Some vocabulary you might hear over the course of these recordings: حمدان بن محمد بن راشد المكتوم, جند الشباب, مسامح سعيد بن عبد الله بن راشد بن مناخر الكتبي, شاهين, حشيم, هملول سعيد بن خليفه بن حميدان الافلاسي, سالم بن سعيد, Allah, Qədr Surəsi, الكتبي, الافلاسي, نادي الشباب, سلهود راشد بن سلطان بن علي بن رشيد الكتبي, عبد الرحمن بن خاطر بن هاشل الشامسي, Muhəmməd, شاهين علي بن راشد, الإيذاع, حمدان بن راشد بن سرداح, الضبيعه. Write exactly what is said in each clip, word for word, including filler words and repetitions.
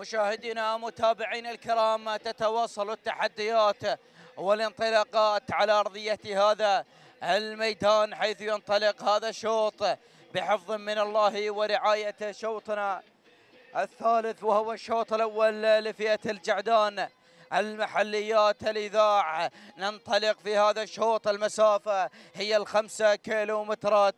مشاهدينا متابعينا الكرام، تتواصل التحديات والانطلاقات على أرضية هذا الميدان، حيث ينطلق هذا الشوط بحفظ من الله ورعاية شوطنا الثالث، وهو الشوط الأول لفئة الجعدان المحليات الإذاع. ننطلق في هذا الشوط، المسافة هي الخمسة كيلومترات.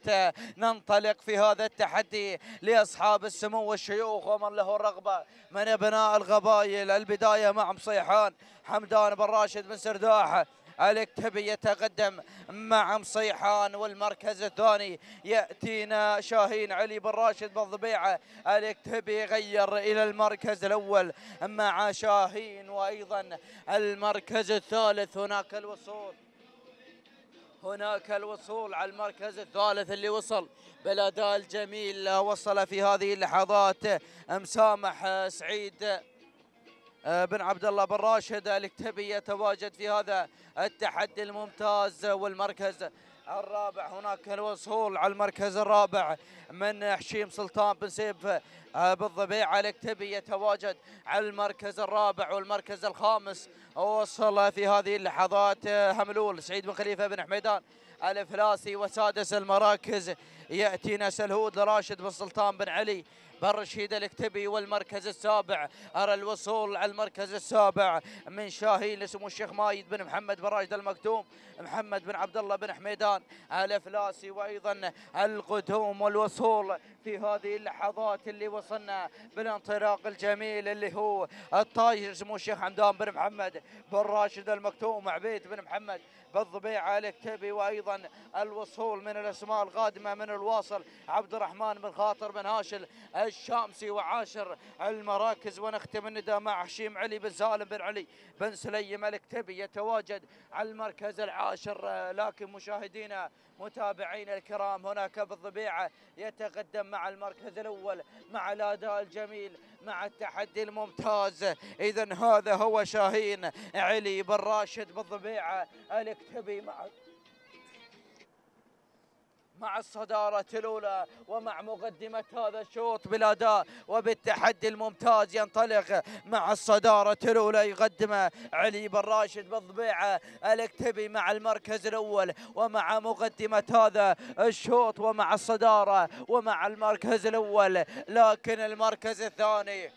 ننطلق في هذا التحدي لأصحاب السمو والشيوخ ومن له الرغبة من أبناء القبائل. البداية مع مصيحان حمدان بن راشد بن سرداح. الكتبي يتقدم مع مصيحان، والمركز الثاني يأتينا شاهين علي بن راشد بن الضبيعه. الكتبي غير إلى المركز الأول مع شاهين، وأيضا المركز الثالث هناك الوصول هناك الوصول على المركز الثالث اللي وصل بالأداء الجميل. وصل في هذه اللحظات مسامح سعيد بن عبد الله بن راشد. الكتبي يتواجد في هذا التحدي الممتاز. والمركز الرابع هناك الوصول على المركز الرابع من حشيم سلطان بن سيف بالضبيعه. الكتبي يتواجد على المركز الرابع. والمركز الخامس وصل في هذه اللحظات هملول سعيد بن خليفه بن حميدان الافلاسي. وسادس المراكز ياتينا سلهود لراشد بن سلطان بن علي بن رشيد الكتبي. والمركز السابع أرى الوصول على المركز السابع من شاهين لسمو الشيخ مايد بن محمد بن راشد المكتوم محمد بن عبد الله بن حميدان الافلاسي. وايضا القدوم والوصول في هذه اللحظات اللي وصلنا بالانطلاق الجميل اللي هو الطاير سمو الشيخ حمدان بن محمد بن راشد المكتوم عبيد بن محمد بالضبيعه الكتبي. وايضا الوصول من الاسماء القادمه من الواصل عبد الرحمن بن خاطر بن هاشل الشامسي. وعاشر المراكز ونختم النداء مع حشيم علي بن سالم بن علي بن سليم الكتبي يتواجد على المركز العاشر. لكن مشاهدينا متابعينا الكرام، هناك بالضبيعه يتقدم مع المركز الاول مع الاداء الجميل مع التحدي الممتاز. اذا هذا هو شاهين علي بن راشد بالضبيعه الكتبي مع مع الصدارة الأولى ومع مقدمة هذا الشوط بالأداء وبالتحدي الممتاز. ينطلق مع الصدارة الأولى، يقدمه علي بن راشد بالضبيعة الكتبي مع المركز الأول ومع مقدمة هذا الشوط ومع الصدارة ومع المركز الأول. لكن المركز الثاني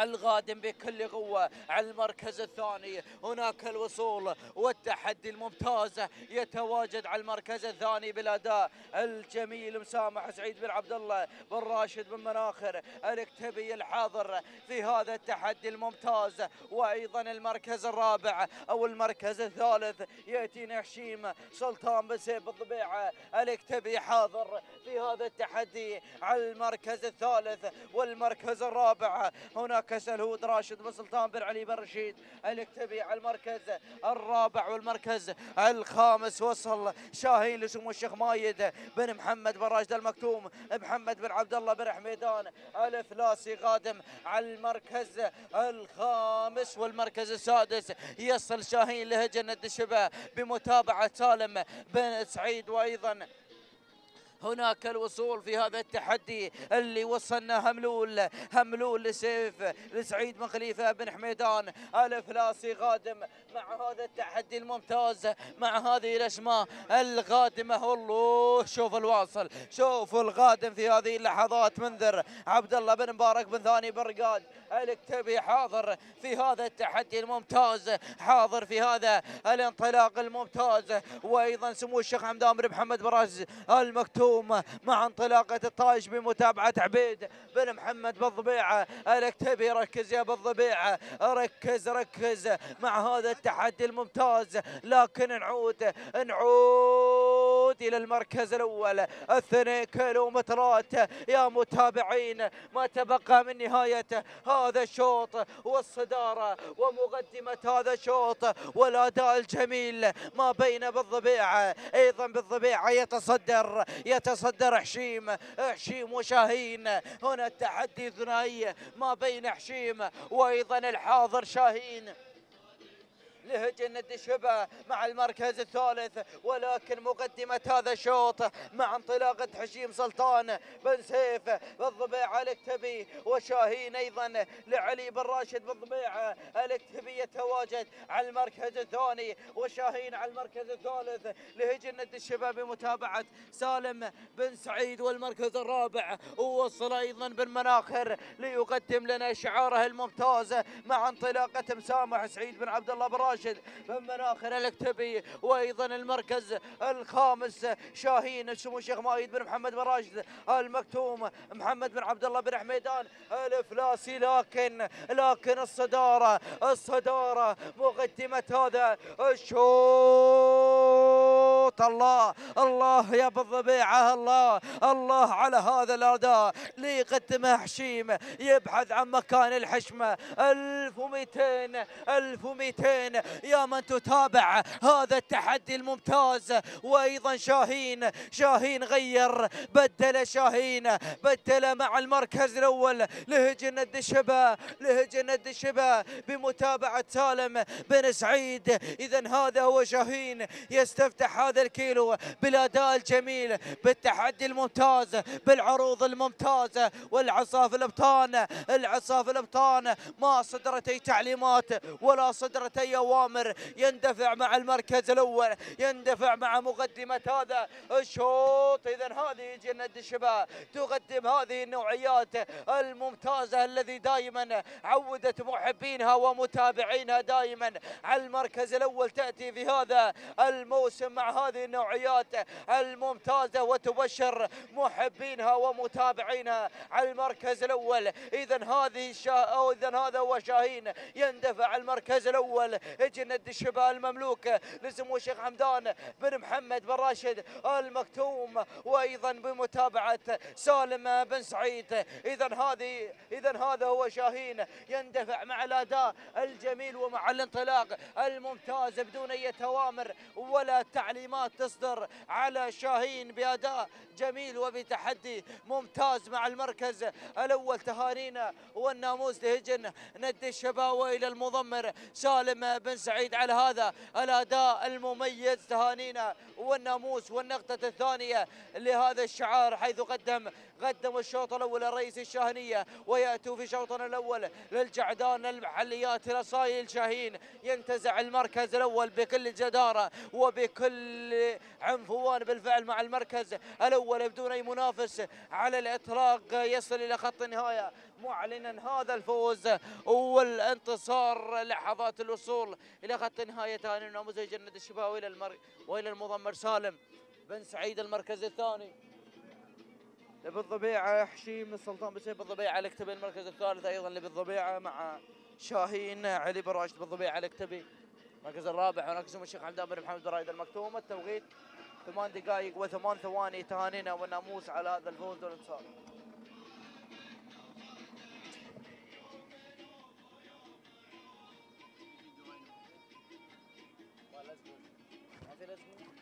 القادم بكل قوة على المركز الثاني، هناك الوصول والتحدي الممتاز يتواجد على المركز الثاني بالأداء الجميل مسامح سعيد بن عبد الله بن راشد بن مناخر الكتبي الحاضر في هذا التحدي الممتاز. وأيضا المركز الرابع أو المركز الثالث يأتينا حشيم سلطان بن سيف الضبيعة الكتبي حاضر في هذا التحدي على المركز الثالث. والمركز الرابع هناك سلهود راشد بن سلطان بن علي بن رشيد الكتبي على المركز الرابع. والمركز الخامس وصل شاهين لسمو الشيخ مايد بن محمد بن راشد المكتوم محمد بن عبد الله بن حميدان الافلاسي قادم على المركز الخامس. والمركز السادس يصل شاهين له جند الشباب بمتابعه سالم بن سعيد. وايضا هناك الوصول في هذا التحدي اللي وصلنا هملول هملول لسيف لسعيد بن خليفه بن حميدان الافلاسي قادم مع هذا التحدي الممتاز مع هذه الاسماء القادمه. الله، شوف الواصل، شوف القادم في هذه اللحظات منذر عبد الله بن مبارك بن ثاني بن رقاد الكتبي حاضر في هذا التحدي الممتاز، حاضر في هذا الانطلاق الممتاز. وايضا سمو الشيخ حمدان بن محمد بن راشد المكتوم مع انطلاقة الطايش بمتابعة عبيد بن محمد بالضبيعة الكتبي. ركز يا بالضبيعة، ركز ركز مع هذا التحدي الممتاز. لكن نعود نعود إلى المركز الأول، اثنين كيلومترات يا متابعين ما تبقى من نهاية هذا الشوط، والصدارة ومقدمة هذا الشوط والأداء الجميل ما بين بالضبيعة. أيضا بالضبيعة يتصدر يتصدر حشيم حشيم وشاهين. هنا التحدي ثنائي ما بين حشيم وايضا الحاضر شاهين له جند الشباب مع المركز الثالث، ولكن مقدمة هذا الشوط مع انطلاقة حشيم سلطان بن سيف بالضبيعه الكتبي، وشاهين أيضا لعلي بن راشد بالضبيعه. الكتبي يتواجد على المركز الثاني وشاهين على المركز الثالث، له جند الشباب بمتابعة سالم بن سعيد. والمركز الرابع ووصل أيضا بن مناخر ليقدم لنا شعاره الممتاز مع انطلاقة مسامح سعيد بن عبد الله بن راشد بن مناخر الكتبي. وايضا المركز الخامس شاهين سمو شيخ مايد بن محمد بن راشد المكتوم محمد بن عبد الله بن حميدان الافلاسي. لكن لكن الصداره الصداره مقدمه هذا الشوط. الله الله يا بالضبيعه، الله الله على هذا الاداء ليقدمه حشيم، يبحث عن مكان الحشمه. ألف ومئتين ألف ومئتين يا من تتابع هذا التحدي الممتاز. وايضا شاهين شاهين غير بدل شاهين بدل مع المركز الاول له جند الشباب له جند الشباب بمتابعه سالم بن سعيد. اذا هذا هو شاهين يستفتح هذا الكيلو بالاداء الجميل، بالتحدي الممتاز، بالعروض الممتازه. والعصاف الابطان العصاف الابطان ما صدرت اي تعليمات ولا صدرت اي اوامر، يندفع مع المركز الاول، يندفع مع مقدمه هذا الشوط. اذا هذه جند الشباب تقدم هذه النوعيات الممتازه الذي دائما عودت محبينها ومتابعينها دائما على المركز الاول، تاتي في هذا الموسم مع هذه النوعيات الممتازه وتبشر محبينها ومتابعينها على المركز الاول. اذا هذه شا... اذا هذا هو شاهين يندفع المركز الاول، جند الشباب المملوك لسمو الشيخ حمدان بن محمد بن راشد المكتوم، وايضا بمتابعه سالم بن سعيد. اذا هذه اذا هذا هو شاهين يندفع مع الاداء الجميل ومع الانطلاق الممتاز بدون اي اوامر ولا تعليمات تصدر على شاهين، باداء جميل وبتحدي ممتاز مع المركز الاول. تهانينا والناموس لهجن نادي الشباب والى المضمر سالم بن سعيد على هذا الاداء المميز. تهانينا والناموس. والنقطه الثانيه لهذا الشعار، حيث قدم قدم الشوط الاول الرئيس الشاهنيه، وياتوا في شوطنا الاول للجعدان المحليات الاصايل. شاهين ينتزع المركز الاول بكل جداره وبكل عنفوان بالفعل مع المركز الاول بدون اي منافس على الاطلاق، يصل الى خط النهايه معلنا هذا الفوز والانتصار. لحظات الوصول الى خط النهايه ثاني نموذج جند الشباب والى المر... والى المضمر سالم بن سعيد المركز الثاني، بالضبيعه حشيم السلطان بن سيف بالضبيعه الكتبي المركز الثالث ايضا بالضبيعه مع شاهين علي بن راشد بالضبيعه الكتبي المركز الرابع. هناك سمو الشيخ حمدان بن محمد بن راشد المكتوم. التوقيت ثمان دقائق وثمان ثواني. تهانينا والناموس على هذا الفوز والانتصار. Let's go.